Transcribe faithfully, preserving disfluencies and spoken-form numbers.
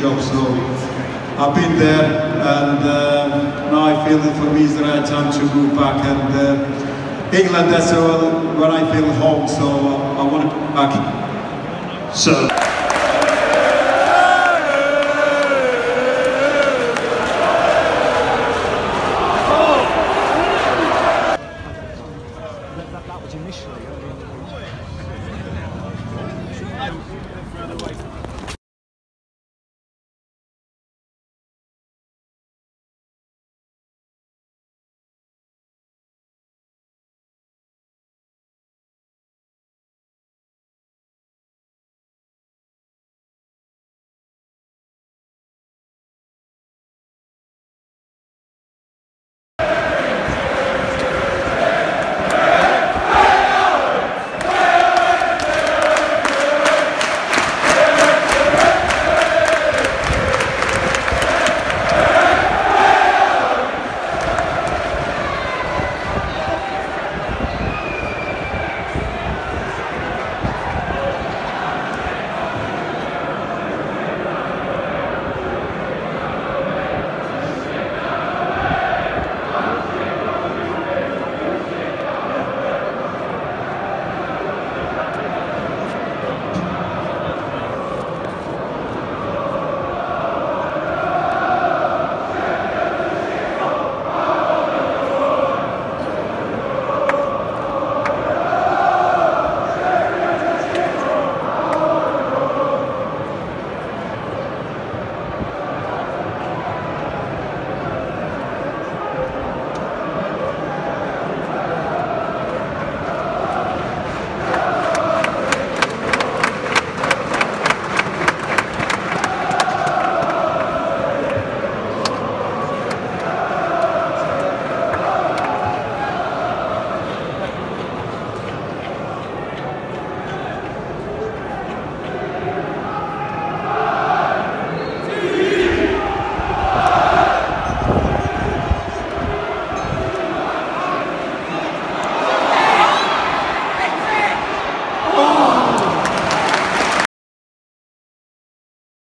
job slowly. I've been there, and uh, now I feel that for me it's the right time to move back. And uh, England, that's where I feel home, so I want to come back. So. Initially, I mean,